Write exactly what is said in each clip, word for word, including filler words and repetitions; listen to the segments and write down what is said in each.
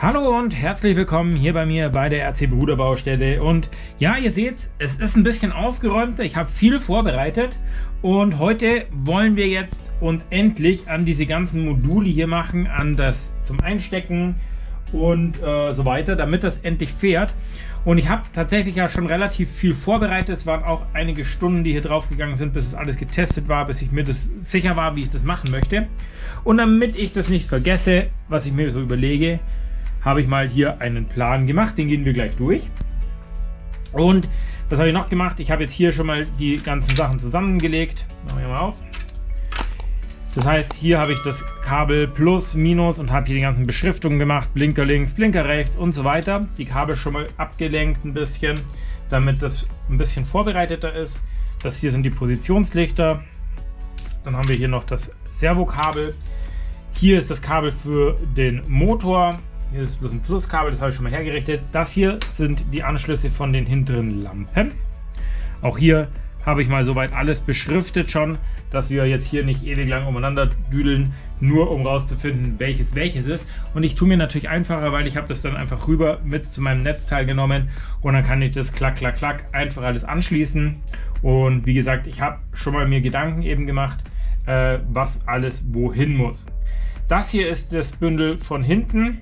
Hallo und herzlich willkommen hier bei mir bei der R C Bruder Baustelle. Und ja, ihr seht's, es ist ein bisschen aufgeräumter, ich habe viel vorbereitet und heute wollen wir jetzt uns endlich an diese ganzen Module hier machen, an das zum Einstecken und äh, so weiter, damit das endlich fährt. Und ich habe tatsächlich ja schon relativ viel vorbereitet, es waren auch einige Stunden, die hier drauf gegangen sind, bis es alles getestet war, bis ich mir das sicher war, wie ich das machen möchte. Und damit ich das nicht vergesse, was ich mir so überlege, habe ich mal hier einen Plan gemacht, den gehen wir gleich durch. Und was habe ich noch gemacht? Ich habe jetzt hier schon mal die ganzen Sachen zusammengelegt. Machen wir mal auf. Das heißt, hier habe ich das Kabel plus, minus und habe hier die ganzen Beschriftungen gemacht. Blinker links, Blinker rechts und so weiter. Die Kabel schon mal abgelenkt ein bisschen, damit das ein bisschen vorbereiteter ist. Das hier sind die Positionslichter. Dann haben wir hier noch das Servokabel. Hier ist das Kabel für den Motor. Hier ist bloß ein Pluskabel, das habe ich schon mal hergerichtet. Das hier sind die Anschlüsse von den hinteren Lampen. Auch hier habe ich mal soweit alles beschriftet schon, dass wir jetzt hier nicht ewig lang umeinander düdeln, nur um rauszufinden, welches welches ist. Und ich tue mir natürlich einfacher, weil ich habe das dann einfach rüber mit zu meinem Netzteil genommen und dann kann ich das klack, klack, klack einfach alles anschließen. Und wie gesagt, ich habe schon mal mir Gedanken eben gemacht, äh, was alles wohin muss. Das hier ist das Bündel von hinten.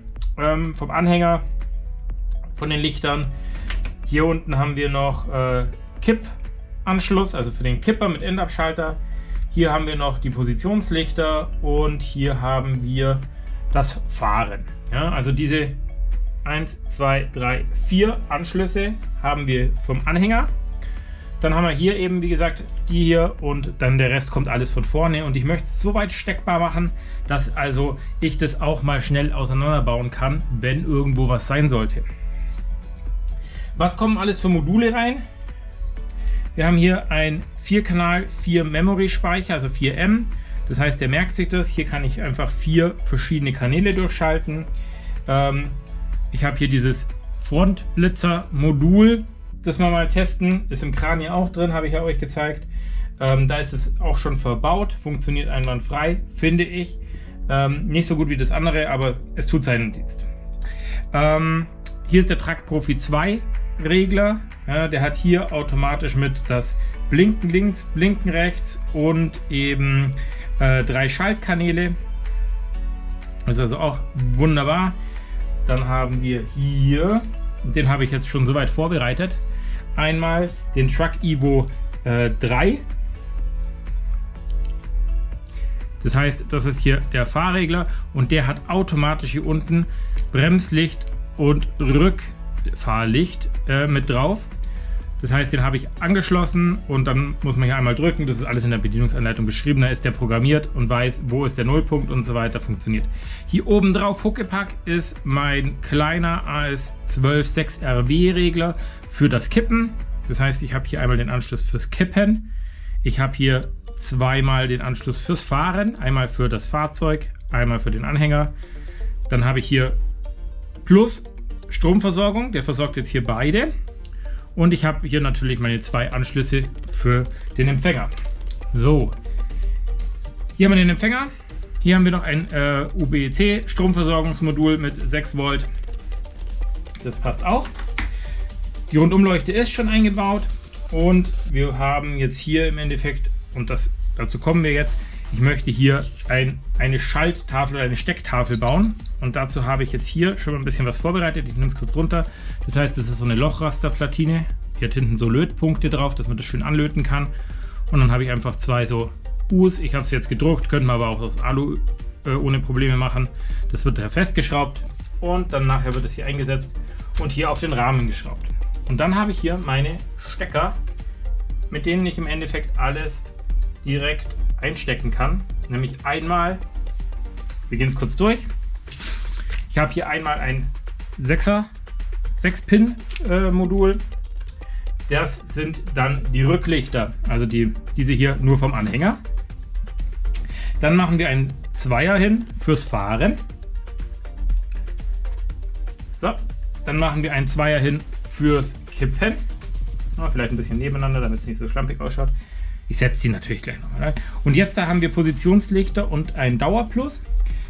Vom Anhänger, von den Lichtern. Hier unten haben wir noch äh, Kippanschluss, also für den Kipper mit Endabschalter. Hier haben wir noch die Positionslichter und hier haben wir das Fahren. Ja, also diese eins, zwei, drei, vier Anschlüsse haben wir vom Anhänger. Dann haben wir hier eben, wie gesagt, die hier und dann der Rest kommt alles von vorne. Und ich möchte es so weit steckbar machen, dass also ich das auch mal schnell auseinanderbauen kann, wenn irgendwo was sein sollte. Was kommen alles für Module rein? Wir haben hier ein vier Kanal vier Memory Speicher, also vier M. Das heißt, der merkt sich das. Hier kann ich einfach vier verschiedene Kanäle durchschalten. Ich habe hier dieses Frontblitzer-Modul. Das wir mal testen, ist im Kran hier auch drin, habe ich ja euch gezeigt. Ähm, da ist es auch schon verbaut, funktioniert einwandfrei, finde ich. Ähm, nicht so gut wie das andere, aber es tut seinen Dienst. Ähm, hier ist der Track Profi zwei Regler, ja, der hat hier automatisch mit das Blinken links, Blinken rechts und eben äh, drei Schaltkanäle. Ist also auch wunderbar. Dann haben wir hier, den habe ich jetzt schon soweit vorbereitet, einmal den Truck Evo äh, drei. Das heißt, das ist hier der Fahrregler und der hat automatisch hier unten Bremslicht und Rückfahrlicht äh, mit drauf. Das heißt, den habe ich angeschlossen und dann muss man hier einmal drücken. Das ist alles in der Bedienungsanleitung beschrieben. Da ist der programmiert und weiß, wo ist der Nullpunkt und so weiter, funktioniert. Hier oben drauf, Huckepack, ist mein kleiner A S zwölf sechs R W Regler für das Kippen. Das heißt, ich habe hier einmal den Anschluss fürs Kippen. Ich habe hier zweimal den Anschluss fürs Fahren. Einmal für das Fahrzeug, einmal für den Anhänger. Dann habe ich hier Plus Stromversorgung. Der versorgt jetzt hier beide. Und ich habe hier natürlich meine zwei Anschlüsse für den Empfänger. So, hier haben wir den Empfänger. Hier haben wir noch ein äh, U B C Stromversorgungsmodul mit sechs Volt. Das passt auch. Die Rundumleuchte ist schon eingebaut. Und wir haben jetzt hier im Endeffekt, und das, dazu kommen wir jetzt, ich möchte hier ein, eine Schalttafel oder eine Stecktafel bauen. Und dazu habe ich jetzt hier schon mal ein bisschen was vorbereitet. Ich nehme es kurz runter. Das heißt, das ist so eine Lochrasterplatine. Hier hat hinten so Lötpunkte drauf, dass man das schön anlöten kann. Und dann habe ich einfach zwei so U's. Ich habe es jetzt gedruckt, könnten wir aber auch aus Alu äh, ohne Probleme machen. Das wird da festgeschraubt und dann nachher wird es hier eingesetzt und hier auf den Rahmen geschraubt. Und dann habe ich hier meine Stecker, mit denen ich im Endeffekt alles direkt einstecken kann, nämlich einmal, wir gehen es kurz durch, ich habe hier einmal ein sechser, sechs Pin Modul, das sind dann die Rücklichter, also die, diese hier nur vom Anhänger. Dann machen wir einen Zweier hin fürs Fahren. So, dann machen wir einen Zweier hin fürs Kippen, oh, vielleicht ein bisschen nebeneinander, damit es nicht so schlampig ausschaut. Ich setze die natürlich gleich nochmal rein. Und jetzt da haben wir Positionslichter und ein Dauerplus.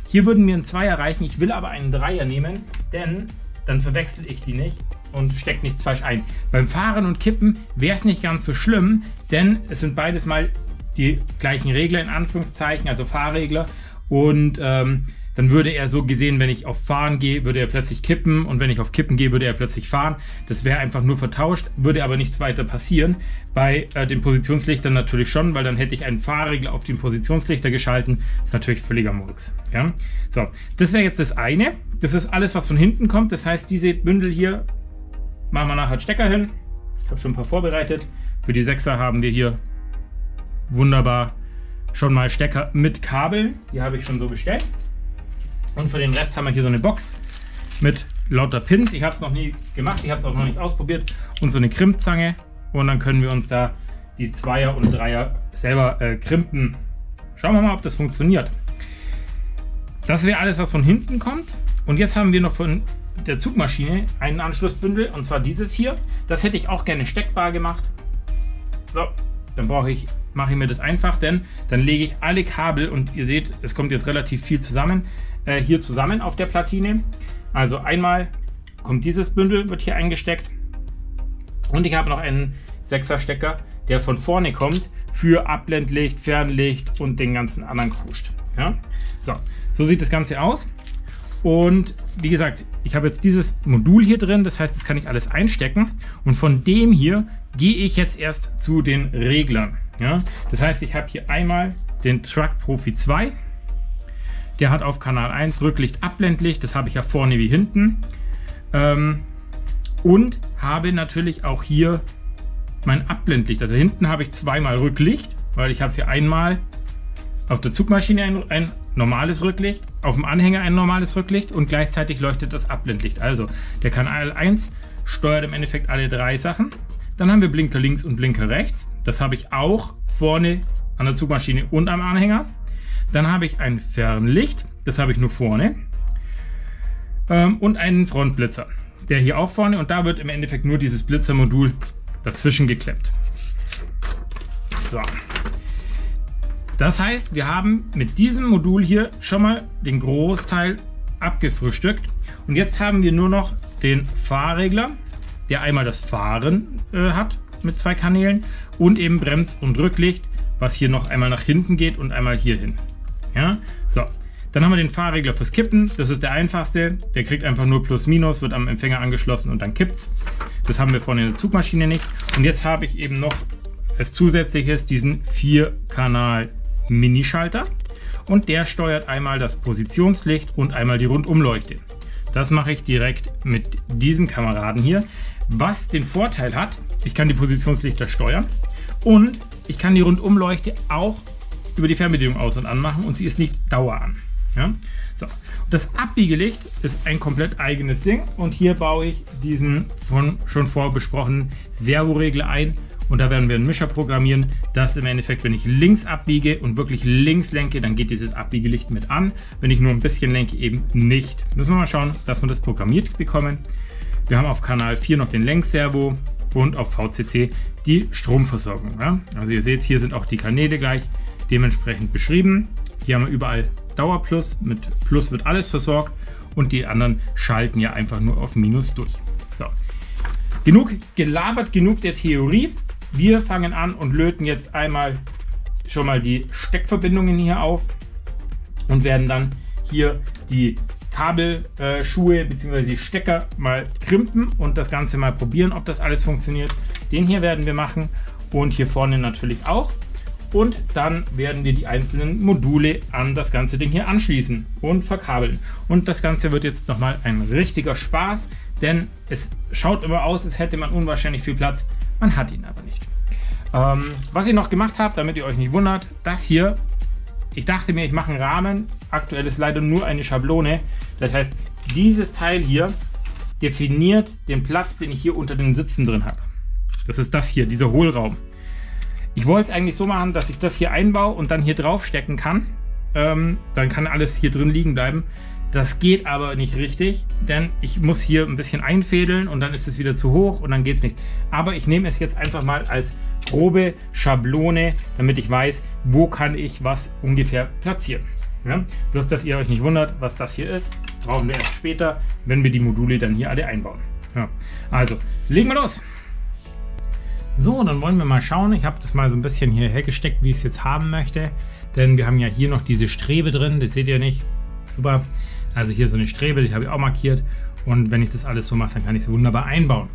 Hier würden mir ein Zweier reichen, ich will aber einen Dreier nehmen, denn dann verwechsel ich die nicht und steckt nichts falsch ein. Beim Fahren und Kippen wäre es nicht ganz so schlimm, denn es sind beides mal die gleichen Regler in Anführungszeichen, also Fahrregler, und ähm, dann würde er so gesehen, wenn ich auf Fahren gehe, würde er plötzlich kippen, und wenn ich auf Kippen gehe, würde er plötzlich fahren. Das wäre einfach nur vertauscht, würde aber nichts weiter passieren. Bei äh, den Positionslichtern natürlich schon, weil dann hätte ich einen Fahrregler auf den Positionslichter geschalten. Das ist natürlich völliger Murks. Ja? So, das wäre jetzt das eine. Das ist alles, was von hinten kommt. Das heißt, diese Bündel hier machen wir nachher Stecker hin. Ich habe schon ein paar vorbereitet. Für die Sechser haben wir hier wunderbar schon mal Stecker mit Kabeln. Die habe ich schon so bestellt. Und für den Rest haben wir hier so eine Box mit lauter Pins. Ich habe es noch nie gemacht, ich habe es auch noch nicht ausprobiert. Und so eine Krimpzange. Und dann können wir uns da die Zweier und Dreier selber äh, krimpen. Schauen wir mal, ob das funktioniert. Das wäre alles, was von hinten kommt. Und jetzt haben wir noch von der Zugmaschine einen Anschlussbündel. Und zwar dieses hier. Das hätte ich auch gerne steckbar gemacht. So, dann brauche ich... mache ich mir das einfach, denn dann lege ich alle Kabel, und ihr seht, es kommt jetzt relativ viel zusammen, äh, hier zusammen auf der Platine. Also einmal kommt dieses Bündel, wird hier eingesteckt, und ich habe noch einen sechser Stecker, der von vorne kommt, für Abblendlicht, Fernlicht und den ganzen anderen Kruscht. Ja? So, so sieht das Ganze aus, und wie gesagt, ich habe jetzt dieses Modul hier drin, das heißt, das kann ich alles einstecken, und von dem hier gehe ich jetzt erst zu den Reglern. Ja, das heißt, ich habe hier einmal den Truck Profi zwei, der hat auf Kanal eins Rücklicht, Abblendlicht, das habe ich ja vorne wie hinten, ähm, und habe natürlich auch hier mein Abblendlicht, also hinten habe ich zweimal Rücklicht, weil ich habe es hier einmal auf der Zugmaschine ein, ein normales Rücklicht, auf dem Anhänger ein normales Rücklicht, und gleichzeitig leuchtet das Abblendlicht, also der Kanal eins steuert im Endeffekt alle drei Sachen. Dann haben wir Blinker links und Blinker rechts. Das habe ich auch vorne an der Zugmaschine und am Anhänger. Dann habe ich ein Fernlicht. Das habe ich nur vorne. Und einen Frontblitzer. Der hier auch vorne. Und da wird im Endeffekt nur dieses Blitzermodul dazwischen geklemmt. So. Das heißt, wir haben mit diesem Modul hier schon mal den Großteil abgefrühstückt. Und jetzt haben wir nur noch den Fahrregler, der einmal das Fahren äh, hat mit zwei Kanälen, und eben Brems- und Rücklicht, was hier noch einmal nach hinten geht und einmal hier hin. Ja? So, dann haben wir den Fahrregler fürs Kippen, das ist der einfachste, der kriegt einfach nur Plus-Minus, wird am Empfänger angeschlossen und dann kippt's. Das haben wir vorne in der Zugmaschine nicht. Und jetzt habe ich eben noch als Zusätzliches diesen vier Kanal Minischalter, und der steuert einmal das Positionslicht und einmal die Rundumleuchte. Das mache ich direkt mit diesem Kameraden hier. Was den Vorteil hat, ich kann die Positionslichter steuern, und ich kann die Rundumleuchte auch über die Fernbedienung aus- und anmachen, und sie ist nicht dauer an. Ja? So. Das Abbiegelicht ist ein komplett eigenes Ding, und hier baue ich diesen von schon vorbesprochenen Servoregler ein, und da werden wir einen Mischer programmieren, dass im Endeffekt, wenn ich links abbiege und wirklich links lenke, dann geht dieses Abbiegelicht mit an, wenn ich nur ein bisschen lenke, eben nicht. Müssen wir mal schauen, dass wir das programmiert bekommen. Wir haben auf Kanal vier noch den Lenkservo und auf V C C die Stromversorgung. Ja? Also ihr seht, hier sind auch die Kanäle gleich dementsprechend beschrieben. Hier haben wir überall Dauerplus, mit Plus wird alles versorgt, und die anderen schalten ja einfach nur auf Minus durch. So, genug gelabert, genug der Theorie. Wir fangen an und löten jetzt einmal schon mal die Steckverbindungen hier auf und werden dann hier die Kabelschuhe äh, bzw. die Stecker mal krimpen und das Ganze mal probieren, ob das alles funktioniert. Den hier werden wir machen und hier vorne natürlich auch. Und dann werden wir die einzelnen Module an das ganze Ding hier anschließen und verkabeln. Und das Ganze wird jetzt nochmal ein richtiger Spaß, denn es schaut immer aus, als hätte man unwahrscheinlich viel Platz. Man hat ihn aber nicht. Ähm, was ich noch gemacht habe, damit ihr euch nicht wundert, das hier, ich dachte mir, ich mache einen Rahmen. Aktuell ist leider nur eine Schablone. Das heißt, dieses Teil hier definiert den Platz, den ich hier unter den Sitzen drin habe. Das ist das hier, dieser Hohlraum. Ich wollte es eigentlich so machen, dass ich das hier einbaue und dann hier drauf stecken kann. Ähm, dann kann alles hier drin liegen bleiben. Das geht aber nicht richtig, denn ich muss hier ein bisschen einfädeln und dann ist es wieder zu hoch und dann geht es nicht. Aber ich nehme es jetzt einfach mal als grobe Schablone, damit ich weiß, wo kann ich was ungefähr platzieren. Ja? Bloß, dass ihr euch nicht wundert, was das hier ist, brauchen wir erst später, wenn wir die Module dann hier alle einbauen. Ja. Also, legen wir los! So, dann wollen wir mal schauen. Ich habe das mal so ein bisschen hier hergesteckt, wie ich es jetzt haben möchte. Denn wir haben ja hier noch diese Strebe drin, das seht ihr nicht. Super. Also hier so eine Strebe, die habe ich auch markiert. Und wenn ich das alles so mache, dann kann ich es wunderbar einbauen.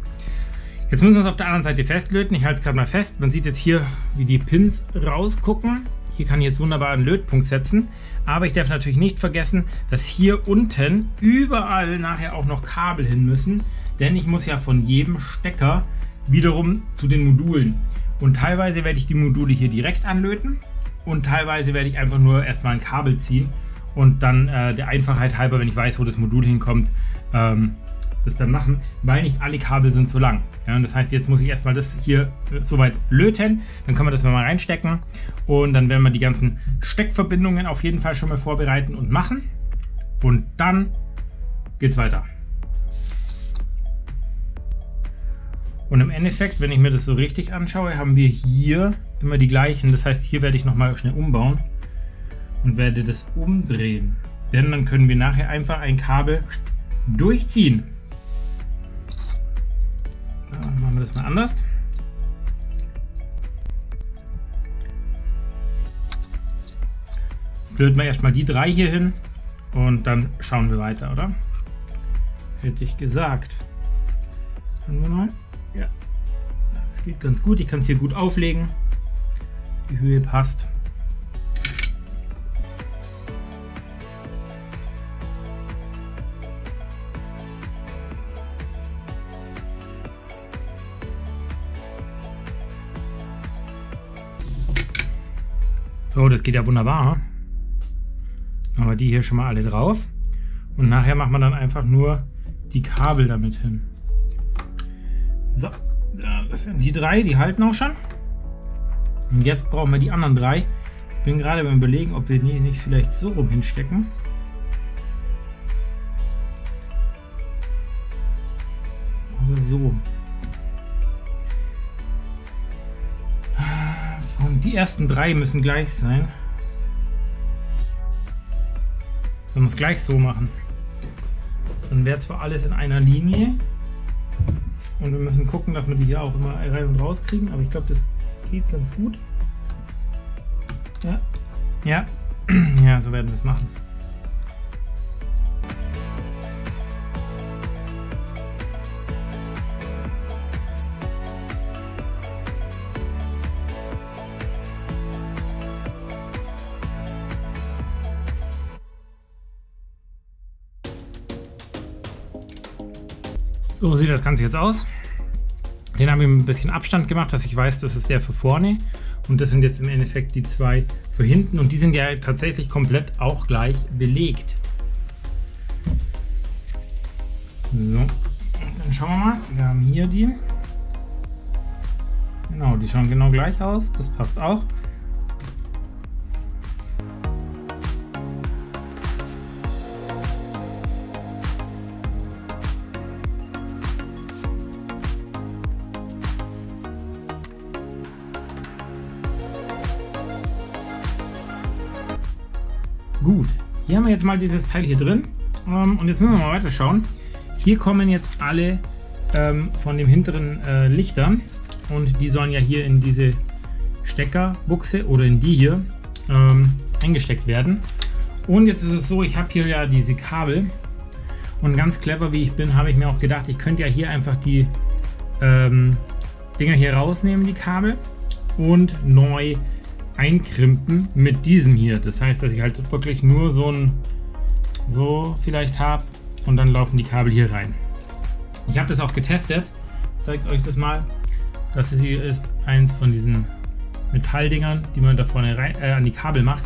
Jetzt müssen wir es auf der anderen Seite festlöten. Ich halte es gerade mal fest. Man sieht jetzt hier, wie die Pins rausgucken. Hier kann ich jetzt wunderbar einen Lötpunkt setzen. Aber ich darf natürlich nicht vergessen, dass hier unten überall nachher auch noch Kabel hin müssen. Denn ich muss ja von jedem Stecker wiederum zu den Modulen. Und teilweise werde ich die Module hier direkt anlöten. Und teilweise werde ich einfach nur erstmal ein Kabel ziehen. Und dann äh, der Einfachheit halber, wenn ich weiß, wo das Modul hinkommt, ähm, das dann machen, weil nicht alle Kabel sind so lang. Ja, und das heißt, jetzt muss ich erstmal das hier soweit löten, dann können wir das mal reinstecken und dann werden wir die ganzen Steckverbindungen auf jeden Fall schon mal vorbereiten und machen. Und dann geht's weiter. Und im Endeffekt, wenn ich mir das so richtig anschaue, haben wir hier immer die gleichen. Das heißt, hier werde ich nochmal schnell umbauen und werde das umdrehen. Denn dann können wir nachher einfach ein Kabel durchziehen. Dann machen wir das mal anders. Jetzt löten wir erstmal die drei hier hin und dann schauen wir weiter, oder? Hätte ich gesagt. Können wir mal? Ja. Das geht ganz gut. Ich kann es hier gut auflegen. Die Höhe passt. So, das geht ja wunderbar. Machen wir die hier schon mal alle drauf. Und nachher macht man dann einfach nur die Kabel damit hin. So, das sind die drei, die halten auch schon. Und jetzt brauchen wir die anderen drei. Ich bin gerade beim Überlegen, ob wir die nicht vielleicht so rum hinstecken. Oder so. Die ersten drei müssen gleich sein. Wenn wir es gleich so machen, dann wäre zwar alles in einer Linie und wir müssen gucken, dass wir die hier auch immer rein und raus kriegen, aber ich glaube, das geht ganz gut. Ja, ja, ja, so werden wir es machen. So sieht das Ganze jetzt aus. Den habe ich ein bisschen Abstand gemacht, dass ich weiß, das ist der für vorne und das sind jetzt im Endeffekt die zwei für hinten und die sind ja tatsächlich komplett auch gleich belegt. So, dann schauen wir mal. Wir haben hier die. Genau, die schauen genau gleich aus. Das passt auch. Gut, hier haben wir jetzt mal dieses Teil hier drin und jetzt müssen wir mal weiter schauen. Hier kommen jetzt alle von dem hinteren Lichtern und die sollen ja hier in diese Steckerbuchse oder in die hier eingesteckt werden. Und jetzt ist es so, ich habe hier ja diese Kabel und ganz clever wie ich bin, habe ich mir auch gedacht, ich könnte ja hier einfach die Dinger hier rausnehmen, die Kabel, und neu einkrimpen mit diesem hier. Das heißt, dass ich halt wirklich nur so ein so vielleicht habe und dann laufen die Kabel hier rein. Ich habe das auch getestet. Ich zeige euch das mal. Das hier ist eins von diesen Metalldingern, die man da vorne rein, äh, an die Kabel macht.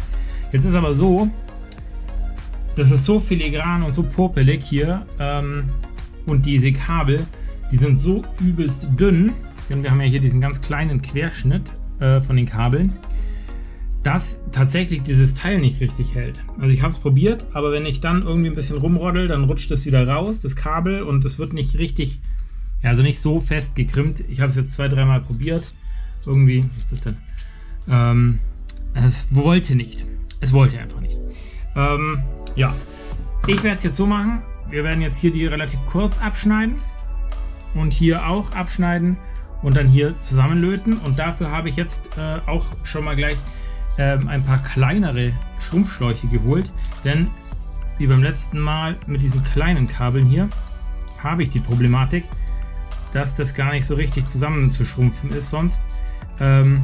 Jetzt ist aber so, das ist so filigran und so popelig hier ähm, und diese Kabel, die sind so übelst dünn, denn wir haben ja hier diesen ganz kleinen Querschnitt äh, von den Kabeln, dass tatsächlich dieses Teil nicht richtig hält. Also ich habe es probiert, aber wenn ich dann irgendwie ein bisschen rumroddel, dann rutscht das wieder raus, das Kabel, und es wird nicht richtig, ja, also nicht so fest gekrimmt. Ich habe es jetzt zwei, dreimal probiert. Irgendwie, was ist das denn? Ähm, es wollte nicht. Es wollte einfach nicht. Ähm, ja, ich werde es jetzt so machen. Wir werden jetzt hier die relativ kurz abschneiden und hier auch abschneiden und dann hier zusammenlöten. Und dafür habe ich jetzt äh, auch schon mal gleich ähm, ein paar kleinere Schrumpfschläuche geholt, denn wie beim letzten Mal mit diesen kleinen Kabeln hier habe ich die Problematik, dass das gar nicht so richtig zusammenzuschrumpfen ist sonst, ähm,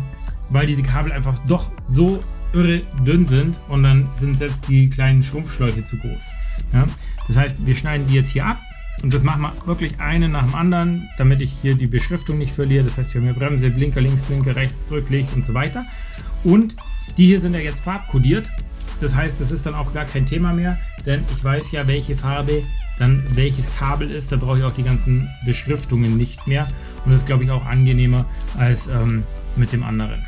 weil diese Kabel einfach doch so irre dünn sind und dann sind selbst die kleinen Schrumpfschläuche zu groß. Ja? Das heißt, wir schneiden die jetzt hier ab und das machen wir wirklich einen nach dem anderen, damit ich hier die Beschriftung nicht verliere. Das heißt, wir haben hier Bremse, Blinker links, Blinker rechts, Rücklicht und so weiter. Und die hier sind ja jetzt farbkodiert. Das heißt, das ist dann auch gar kein Thema mehr, denn ich weiß ja, welche Farbe dann welches Kabel ist. Da brauche ich auch die ganzen Beschriftungen nicht mehr. Und das ist, glaube ich, auch angenehmer als ähm, mit dem anderen.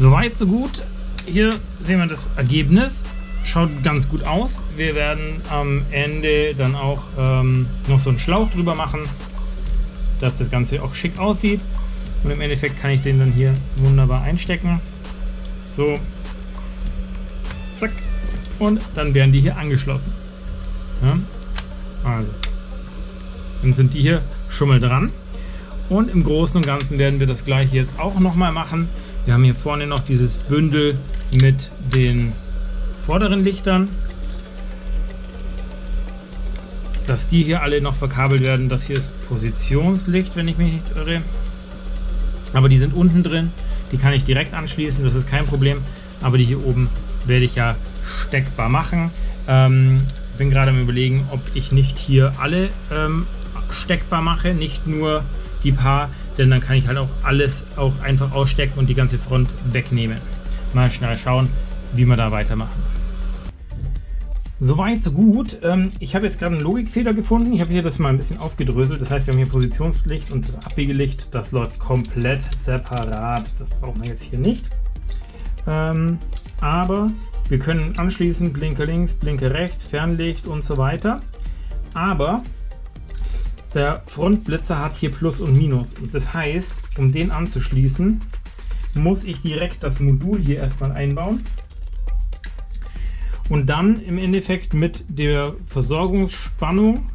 Soweit, so gut. Hier sehen wir das Ergebnis. Schaut ganz gut aus. Wir werden am Ende dann auch ähm, noch so einen Schlauch drüber machen, dass das Ganze auch schick aussieht. Und im Endeffekt kann ich den dann hier wunderbar einstecken. So. Zack. Und dann werden die hier angeschlossen. Ja. Also. Dann sind die hier schon mal dran. Und im Großen und Ganzen werden wir das gleiche jetzt auch nochmal machen. Wir haben hier vorne noch dieses Bündel mit den vorderen Lichtern, dass die hier alle noch verkabelt werden. Das hier ist Positionslicht, wenn ich mich nicht irre, aber die sind unten drin, die kann ich direkt anschließen, das ist kein Problem, aber die hier oben werde ich ja steckbar machen. Ähm, bin gerade am Überlegen, ob ich nicht hier alle ähm, steckbar mache, nicht nur die paar, denn dann kann ich halt auch alles auch einfach ausstecken und die ganze Front wegnehmen. Mal schnell schauen, wie wir da weitermachen. Soweit, so gut. Ich habe jetzt gerade einen Logikfehler gefunden. Ich habe hier das mal ein bisschen aufgedröselt. Das heißt, wir haben hier Positionslicht und Abbiegelicht. Das läuft komplett separat. Das brauchen wir jetzt hier nicht. Aber wir können anschließend Blinker links, Blinker rechts, Fernlicht und so weiter. Aber der Frontblitzer hat hier Plus und Minus und das heißt, um den anzuschließen, muss ich direkt das Modul hier erstmal einbauen und dann im Endeffekt mit der Versorgungsspannung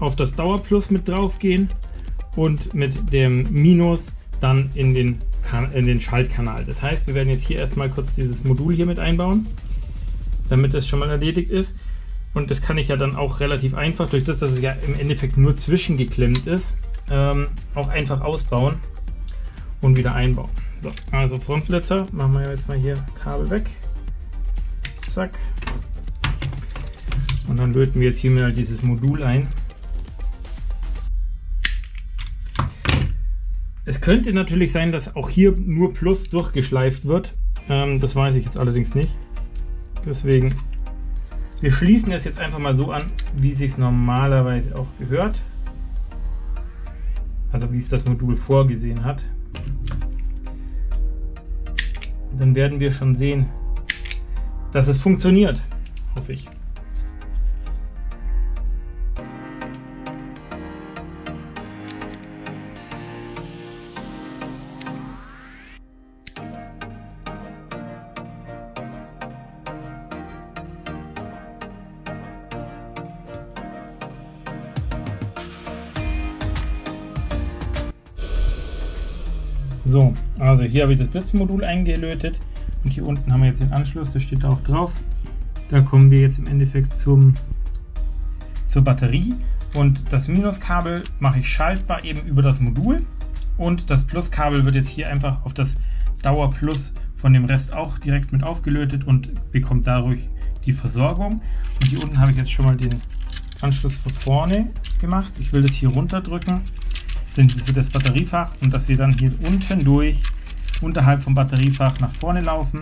auf das Dauerplus mit drauf gehen und mit dem Minus dann in den, in den Schaltkanal. Das heißt, wir werden jetzt hier erstmal kurz dieses Modul hier mit einbauen, damit das schon mal erledigt ist. Und das kann ich ja dann auch relativ einfach, durch das, dass es ja im Endeffekt nur zwischengeklemmt ist, ähm, auch einfach ausbauen und wieder einbauen. So, also Frontblitzer, machen wir jetzt mal hier Kabel weg. Zack. Und dann löten wir jetzt hier mal dieses Modul ein. Es könnte natürlich sein, dass auch hier nur Plus durchgeschleift wird. Ähm, das weiß ich jetzt allerdings nicht. Deswegen... Wir schließen das jetzt einfach mal so an, wie es sich normalerweise auch gehört. Also wie es das Modul vorgesehen hat. Dann werden wir schon sehen, dass es funktioniert, hoffe ich. So, also hier habe ich das Blitzmodul eingelötet und hier unten haben wir jetzt den Anschluss, das steht da auch drauf. Da kommen wir jetzt im Endeffekt zum, zur Batterie, und das Minuskabel mache ich schaltbar eben über das Modul, und das Pluskabel wird jetzt hier einfach auf das Dauerplus von dem Rest auch direkt mit aufgelötet und bekommt dadurch die Versorgung. Und hier unten habe ich jetzt schon mal den Anschluss von vorne gemacht. Ich will das hier runterdrücken. Denn das wird das Batteriefach, und dass wir dann hier unten durch, unterhalb vom Batteriefach nach vorne laufen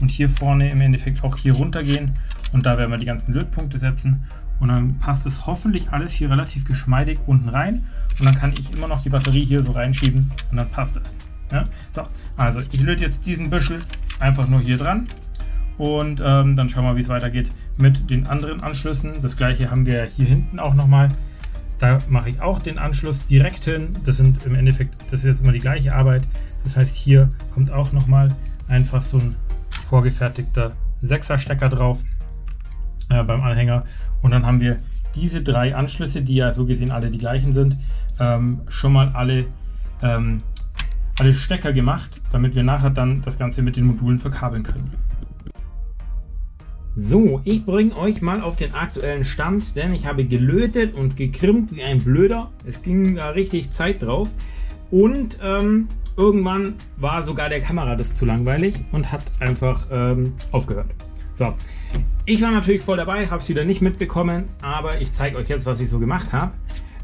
und hier vorne im Endeffekt auch hier runter gehen, und da werden wir die ganzen Lötpunkte setzen, und dann passt es hoffentlich alles hier relativ geschmeidig unten rein, und dann kann ich immer noch die Batterie hier so reinschieben und dann passt es. Ja? So, also ich löte jetzt diesen Büschel einfach nur hier dran und ähm, dann schauen wir, wie es weitergeht mit den anderen Anschlüssen. Das gleiche haben wir hier hinten auch nochmal. Da mache ich auch den Anschluss direkt hin. Das sind im Endeffekt, das ist jetzt immer die gleiche Arbeit. Das heißt, hier kommt auch nochmal einfach so ein vorgefertigter sechser Stecker drauf äh, beim Anhänger. Und dann haben wir diese drei Anschlüsse, die ja so gesehen alle die gleichen sind, ähm, schon mal alle, ähm, alle Stecker gemacht, damit wir nachher dann das Ganze mit den Modulen verkabeln können. So, ich bringe euch mal auf den aktuellen Stand, denn ich habe gelötet und gekrimmt wie ein Blöder. Es ging da richtig Zeit drauf, und ähm, irgendwann war sogar der Kamera das zu langweilig und hat einfach ähm, aufgehört. So, ich war natürlich voll dabei, habe es wieder nicht mitbekommen, aber ich zeige euch jetzt, was ich so gemacht habe.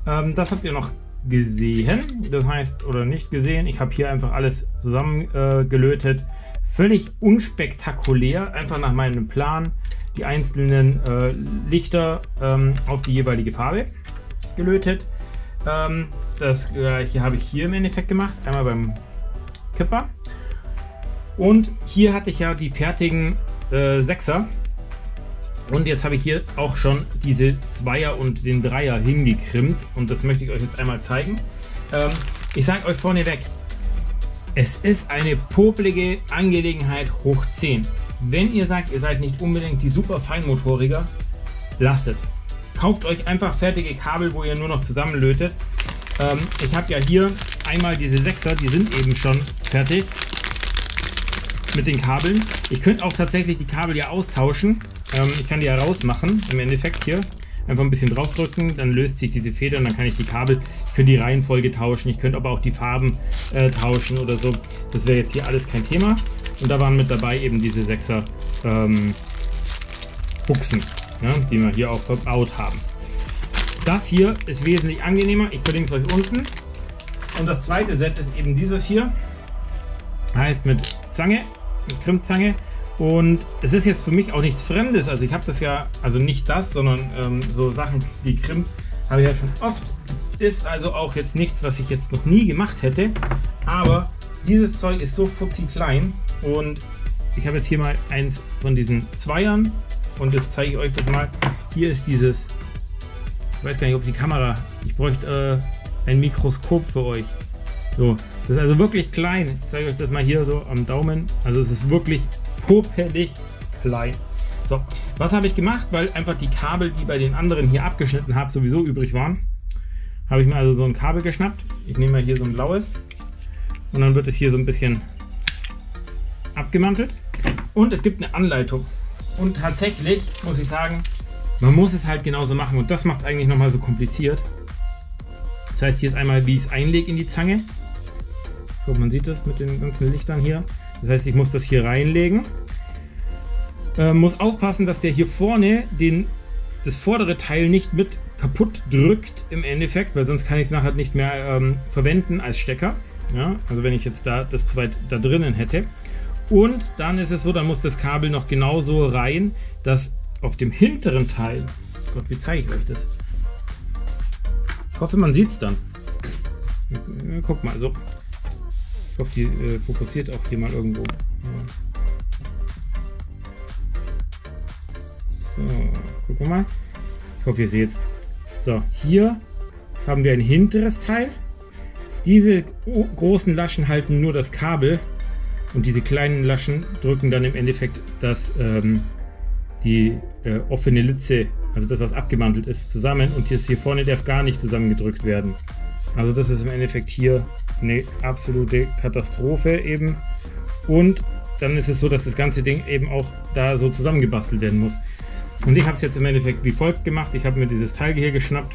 Ähm, das habt ihr noch gesehen, das heißt, oder nicht gesehen, ich habe hier einfach alles zusammen äh, gelötet. Völlig unspektakulär, einfach nach meinem Plan die einzelnen äh, Lichter ähm, auf die jeweilige Farbe gelötet. Ähm, das gleiche habe ich hier im Endeffekt gemacht, einmal beim Kipper. Und hier hatte ich ja die fertigen äh, Sechser. Und jetzt habe ich hier auch schon diese Zweier und den Dreier hingekrimmt. Und das möchte ich euch jetzt einmal zeigen. Ähm, ich sage euch vorneweg, es ist eine popelige Angelegenheit hoch zehn. Wenn ihr sagt, ihr seid nicht unbedingt die super Feinmotoriker, lasst es. Kauft euch einfach fertige Kabel, wo ihr nur noch zusammenlötet. Ähm, ich habe ja hier einmal diese Sechser, die sind eben schon fertig mit den Kabeln. Ich könnte auch tatsächlich die Kabel ja austauschen. Ähm, ich kann die ja rausmachen im Endeffekt hier. Einfach ein bisschen draufdrücken, dann löst sich diese Feder und dann kann ich die Kabel, ich könnte die Reihenfolge tauschen, ich könnte aber auch die Farben äh, tauschen oder so. Das wäre jetzt hier alles kein Thema. Und da waren mit dabei eben diese Sechser ähm, Buchsen, ne, die wir hier auch verbaut haben. Das hier ist wesentlich angenehmer, ich verlinke es euch unten. Und das zweite Set ist eben dieses hier, heißt mit Zange, mit Krimmzange. Und es ist jetzt für mich auch nichts Fremdes, also ich habe das ja, also nicht das, sondern ähm, so Sachen wie Krimp habe ich ja schon oft, ist also auch jetzt nichts, was ich jetzt noch nie gemacht hätte, aber dieses Zeug ist so futzi klein, und ich habe jetzt hier mal eins von diesen Zweiern, und jetzt zeige ich euch das mal. Hier ist dieses, ich weiß gar nicht, ob die Kamera, ich bräuchte äh, ein Mikroskop für euch. So, das ist also wirklich klein, ich zeige euch das mal hier so am Daumen, also es ist wirklich popelig klein. So, was habe ich gemacht? Weil einfach die Kabel, die bei den anderen hier abgeschnitten habe, sowieso übrig waren, habe ich mir also so ein Kabel geschnappt. Ich nehme mal hier so ein blaues und dann wird es hier so ein bisschen abgemantelt. Und es gibt eine Anleitung. Und tatsächlich muss ich sagen, man muss es halt genauso machen, und das macht es eigentlich nochmal so kompliziert. Das heißt, hier ist einmal, wie ich es einlege in die Zange. Ich glaube, man sieht das mit den ganzen Lichtern hier. Das heißt, ich muss das hier reinlegen, äh, muss aufpassen, dass der hier vorne den, das vordere Teil nicht mit kaputt drückt im Endeffekt, weil sonst kann ich es nachher nicht mehr ähm, verwenden als Stecker. Ja? Also wenn ich jetzt da das zweite da drinnen hätte. Und dann ist es so, dann muss das Kabel noch genauso rein, dass auf dem hinteren Teil, Gott, wie zeige ich euch das? Ich hoffe, man sieht es dann. Guck mal, so. Ich hoffe, die äh, fokussiert auch hier mal irgendwo. Ja. Guck mal. Ich hoffe, ihr seht es. So, hier haben wir ein hinteres Teil. Diese großen Laschen halten nur das Kabel und diese kleinen Laschen drücken dann im Endeffekt das, ähm, die äh, offene Litze, also das, was abgemantelt ist, zusammen, und jetzt hier vorne darf gar nicht zusammengedrückt werden. Also das ist im Endeffekt hier eine absolute Katastrophe eben. Und dann ist es so, dass das ganze Ding eben auch da so zusammengebastelt werden muss. Und ich habe es jetzt im Endeffekt wie folgt gemacht. Ich habe mir dieses Teil hier geschnappt,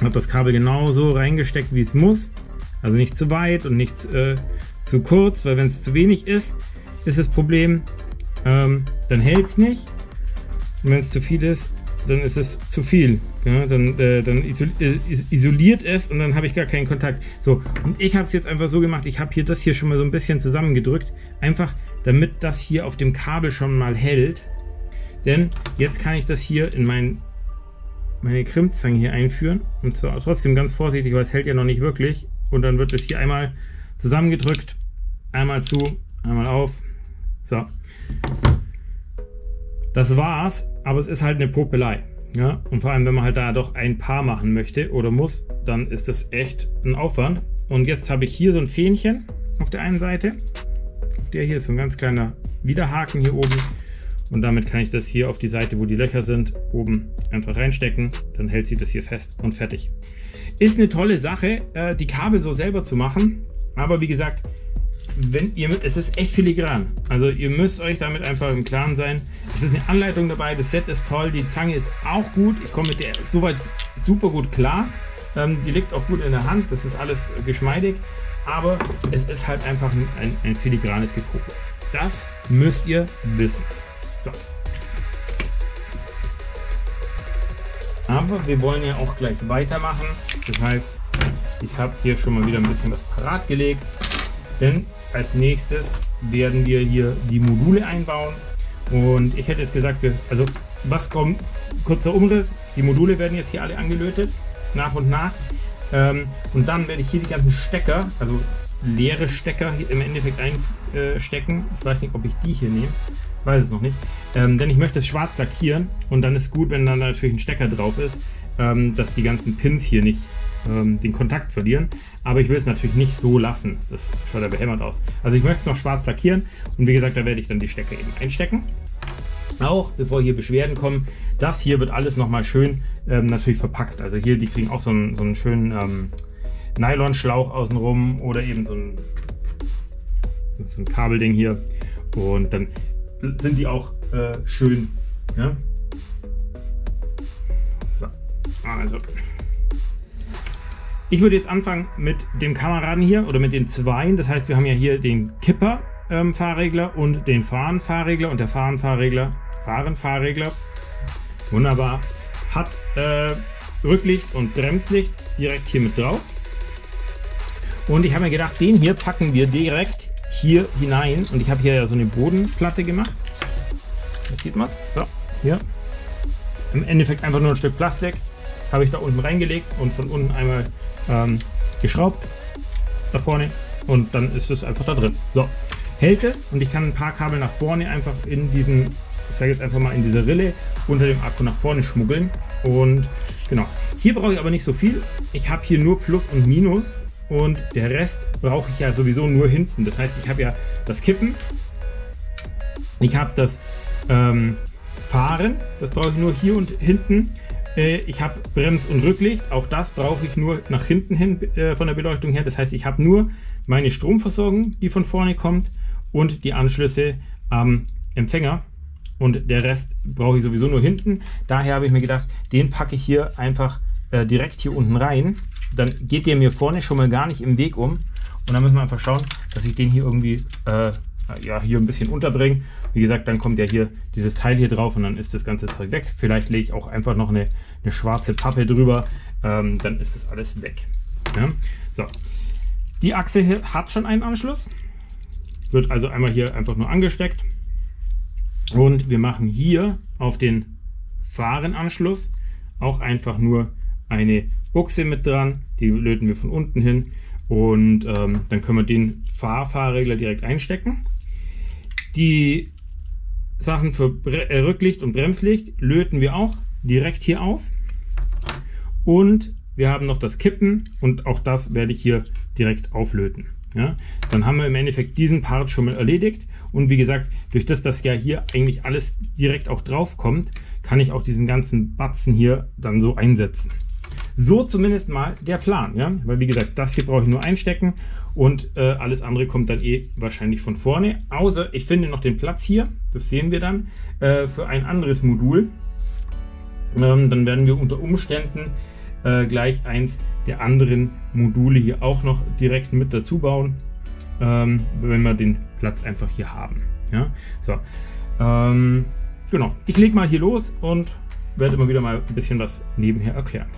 habe das Kabel genauso reingesteckt, wie es muss. Also nicht zu weit und nicht äh, zu kurz, weil wenn es zu wenig ist, ist das Problem, ähm, dann hält es nicht. Und wenn es zu viel ist, dann ist es zu viel. Ja, dann äh, dann isoliert es und dann habe ich gar keinen Kontakt. So, und ich habe es jetzt einfach so gemacht, ich habe hier das hier schon mal so ein bisschen zusammengedrückt, einfach damit das hier auf dem Kabel schon mal hält. Denn jetzt kann ich das hier in mein, meine Crimpzange hier einführen. Und zwar trotzdem ganz vorsichtig, weil es hält ja noch nicht wirklich. Und dann wird es hier einmal zusammengedrückt, einmal zu, einmal auf. So. Das war's, aber es ist halt eine Popelei. Ja? Und vor allem, wenn man halt da doch ein Paar machen möchte oder muss, dann ist das echt ein Aufwand. Und jetzt habe ich hier so ein Fähnchen auf der einen Seite. Der hier ist so ein ganz kleiner Widerhaken hier oben. Und damit kann ich das hier auf die Seite, wo die Löcher sind, oben einfach reinstecken. Dann hält sie das hier fest und fertig. Ist eine tolle Sache, die Kabel so selber zu machen. Aber wie gesagt, wenn ihr mit, es ist echt filigran. Also ihr müsst euch damit einfach im Klaren sein. Es ist eine Anleitung dabei, das Set ist toll, die Zange ist auch gut. Ich komme mit der soweit super gut klar. Die liegt auch gut in der Hand, das ist alles geschmeidig. Aber es ist halt einfach ein, ein, ein filigranes Gekoko. Das müsst ihr wissen. So. Aber wir wollen ja auch gleich weitermachen. Das heißt, ich habe hier schon mal wieder ein bisschen was parat gelegt. Denn als nächstes werden wir hier die Module einbauen. Und ich hätte jetzt gesagt, wir, also was kommt, kurzer Umriss, die Module werden jetzt hier alle angelötet, nach und nach. Und dann werde ich hier die ganzen Stecker, also leere Stecker im Endeffekt einstecken. Ich weiß nicht, ob ich die hier nehme. Weiß es noch nicht, ähm, denn ich möchte es schwarz lackieren und dann ist gut, wenn dann natürlich ein Stecker drauf ist, ähm, dass die ganzen Pins hier nicht ähm, den Kontakt verlieren, aber ich will es natürlich nicht so lassen, das schaut ja behämmert aus. Also ich möchte es noch schwarz lackieren und wie gesagt, da werde ich dann die Stecker eben einstecken. Auch bevor hier Beschwerden kommen, das hier wird alles nochmal schön ähm, natürlich verpackt, also hier, die kriegen auch so einen, so einen schönen ähm, Nylon-Schlauch außenrum oder eben so ein, so ein Kabelding hier und dann sind die auch äh, schön. Ja? So. Also. Ich würde jetzt anfangen mit dem Kameraden hier oder mit den Zweien. Das heißt, wir haben ja hier den Kipper-Fahrregler ähm, und den Fahren-Fahrregler. Und der Fahren-Fahrregler, Fahren-Fahrregler, wunderbar, hat äh, Rücklicht und Bremslicht direkt hier mit drauf. Und ich habe mir gedacht, den hier packen wir direkt hier hinein und ich habe hier ja so eine Bodenplatte gemacht. Jetzt sieht man es. So, hier. Im Endeffekt einfach nur ein Stück Plastik. Habe ich da unten reingelegt und von unten einmal ähm, geschraubt. Da vorne. Und dann ist es einfach da drin. So, hält es und ich kann ein paar Kabel nach vorne einfach in diesen, ich sage jetzt einfach mal in diese Rille unter dem Akku nach vorne schmuggeln. Und genau. Hier brauche ich aber nicht so viel. Ich habe hier nur Plus und Minus. Und der Rest brauche ich ja sowieso nur hinten. Das heißt, ich habe ja das Kippen, ich habe das ähm, Fahren, das brauche ich nur hier und hinten. Äh, ich habe Brems- und Rücklicht, auch das brauche ich nur nach hinten hin äh, von der Beleuchtung her. Das heißt, ich habe nur meine Stromversorgung, die von vorne kommt und die Anschlüsse am Empfänger. Und der Rest brauche ich sowieso nur hinten. Daher habe ich mir gedacht, den packe ich hier einfach äh, direkt hier unten rein. Dann geht der mir vorne schon mal gar nicht im Weg um. Und dann müssen wir einfach schauen, dass ich den hier irgendwie äh, ja, hier ein bisschen unterbringe. Wie gesagt, dann kommt ja hier dieses Teil hier drauf und dann ist das ganze Zeug weg. Vielleicht lege ich auch einfach noch eine, eine schwarze Pappe drüber. Ähm, dann ist das alles weg. Ja? So. Die Achse hier hat schon einen Anschluss. Wird also einmal hier einfach nur angesteckt. Und wir machen hier auf den Fahrenanschluss auch einfach nur eine Buchse mit dran, die löten wir von unten hin und ähm, dann können wir den Fahrfahrregler direkt einstecken. Die Sachen für Rücklicht und Bremslicht löten wir auch direkt hier auf. Und wir haben noch das Kippen und auch das werde ich hier direkt auflöten. Ja, dann haben wir im Endeffekt diesen Part schon mal erledigt. Und wie gesagt, durch das, dass ja hier eigentlich alles direkt auch drauf kommt, kann ich auch diesen ganzen Batzen hier dann so einsetzen. So zumindest mal der Plan, ja, weil wie gesagt, das hier brauche ich nur einstecken und äh, alles andere kommt dann eh wahrscheinlich von vorne. Außer ich finde noch den Platz hier, das sehen wir dann, äh, für ein anderes Modul. Ähm, dann werden wir unter Umständen äh, gleich eins der anderen Module hier auch noch direkt mit dazu bauen, ähm, wenn wir den Platz einfach hier haben. Ja? So, ähm, genau, ich lege mal hier los und werde immer wieder mal ein bisschen was nebenher erklären.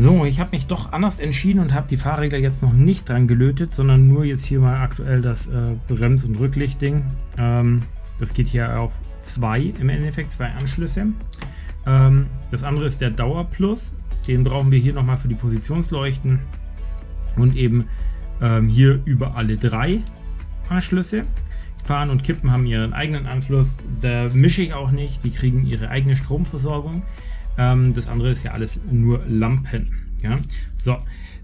So, ich habe mich doch anders entschieden und habe die Fahrräder jetzt noch nicht dran gelötet, sondern nur jetzt hier mal aktuell das äh, Brems- und Rücklichtding. Ähm, das geht hier auf zwei im Endeffekt, zwei Anschlüsse. Ähm, das andere ist der Dauerplus, den brauchen wir hier nochmal für die Positionsleuchten und eben ähm, hier über alle drei Anschlüsse. Fahren und Kippen haben ihren eigenen Anschluss, da mische ich auch nicht, die kriegen ihre eigene Stromversorgung. Das andere ist ja alles nur Lampen. Ja? So,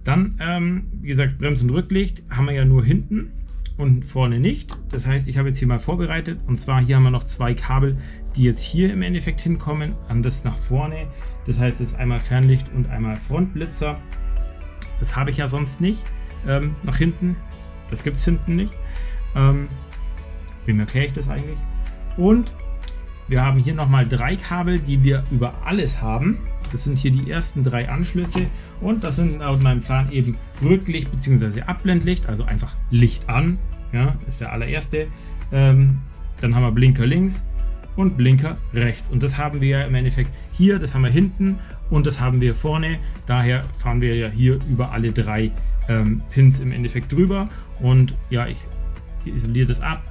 dann, ähm, wie gesagt, Brems- und Rücklicht haben wir ja nur hinten und vorne nicht. Das heißt, ich habe jetzt hier mal vorbereitet und zwar hier haben wir noch zwei Kabel, die jetzt hier im Endeffekt hinkommen, an das nach vorne. Das heißt, es ist einmal Fernlicht und einmal Frontblitzer. Das habe ich ja sonst nicht. Ähm, nach hinten, das gibt es hinten nicht. Ähm, wem erkläre ich das eigentlich? Und wir haben hier nochmal drei Kabel, die wir über alles haben. Das sind hier die ersten drei Anschlüsse und das sind laut meinem Plan eben Rücklicht bzw. Abblendlicht, also einfach Licht an, ja, ist der allererste. Ähm, dann haben wir Blinker links und Blinker rechts und das haben wir ja im Endeffekt hier, das haben wir hinten und das haben wir vorne. Daher fahren wir ja hier über alle drei ähm, Pins im Endeffekt drüber und ja, ich isoliere das ab.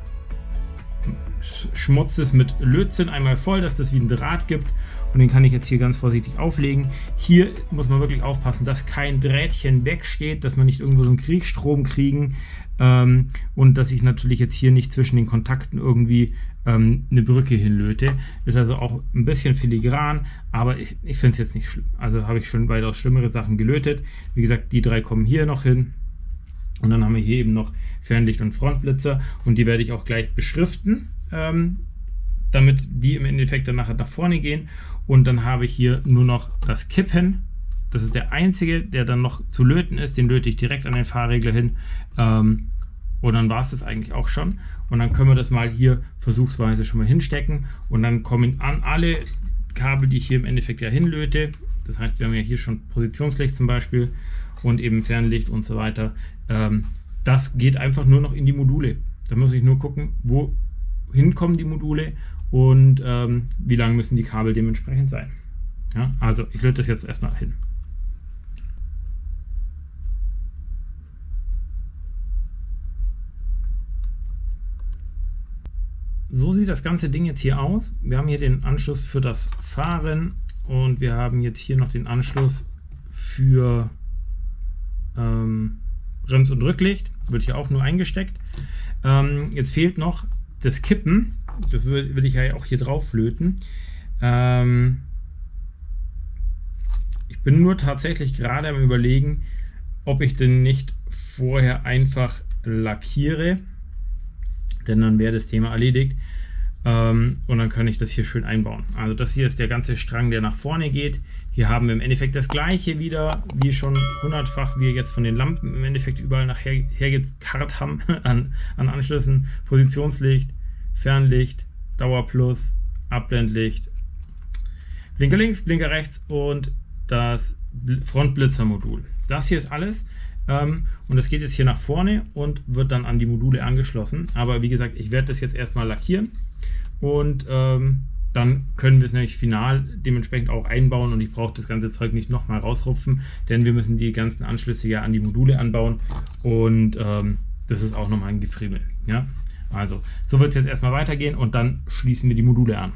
Schmutz es mit Lötzinn einmal voll, dass das wie ein Draht gibt und den kann ich jetzt hier ganz vorsichtig auflegen. Hier muss man wirklich aufpassen, dass kein Drähtchen wegsteht, dass man nicht irgendwo so einen Kriegsstrom kriegen ähm, und dass ich natürlich jetzt hier nicht zwischen den Kontakten irgendwie ähm, eine Brücke hinlöte. Ist also auch ein bisschen filigran, aber ich, ich finde es jetzt nicht schlimm. Also habe ich schon weitaus schlimmere Sachen gelötet. Wie gesagt, die drei kommen hier noch hin. Und dann haben wir hier eben noch Fernlicht und Frontblitzer und die werde ich auch gleich beschriften, ähm, damit die im Endeffekt dann nachher nach vorne gehen. Und dann habe ich hier nur noch das Kippen. Das ist der einzige, der dann noch zu löten ist. Den löte ich direkt an den Fahrregler hin. Ähm, und dann war es das eigentlich auch schon. Und dann können wir das mal hier versuchsweise schon mal hinstecken. Und dann kommen an alle Kabel, die ich hier im Endeffekt ja hinlöte. Das heißt, wir haben ja hier schon Positionslicht zum Beispiel und eben Fernlicht und so weiter. Das geht einfach nur noch in die Module. Da muss ich nur gucken, wohin kommen die Module und ähm, wie lang müssen die Kabel dementsprechend sein. Ja, also ich löte das jetzt erstmal hin. so sieht das ganze Ding jetzt hier aus. Wir haben hier den Anschluss für das Fahren und wir haben jetzt hier noch den Anschluss für ähm, Brems- und Rücklicht. Wird hier auch nur eingesteckt. Ähm, jetzt fehlt noch das Kippen. Das würde ich ja auch hier drauf flöten. Ähm, ich bin nur tatsächlich gerade am Überlegen, ob ich denn nicht vorher einfach lackiere, denn dann wäre das Thema erledigt ähm, und dann kann ich das hier schön einbauen. Also das hier ist der ganze Strang, der nach vorne geht. Hier haben wir im Endeffekt das gleiche wieder, wie schon hundertfach wir jetzt von den Lampen im Endeffekt überall nachher hergekarrt haben an, an Anschlüssen. Positionslicht, Fernlicht, Dauerplus, Abblendlicht, Blinker links, Blinker rechts und das Frontblitzermodul. Das hier ist alles. Um, und das geht jetzt hier nach vorne und wird dann an die Module angeschlossen. Aber wie gesagt, ich werde das jetzt erstmal lackieren und um, dann können wir es nämlich final dementsprechend auch einbauen und ich brauche das ganze Zeug nicht nochmal rausrupfen, denn wir müssen die ganzen Anschlüsse ja an die Module anbauen und um, das ist auch nochmal ein Gefriemel. Ja? Also so wird es jetzt erstmal weitergehen und dann schließen wir die Module an.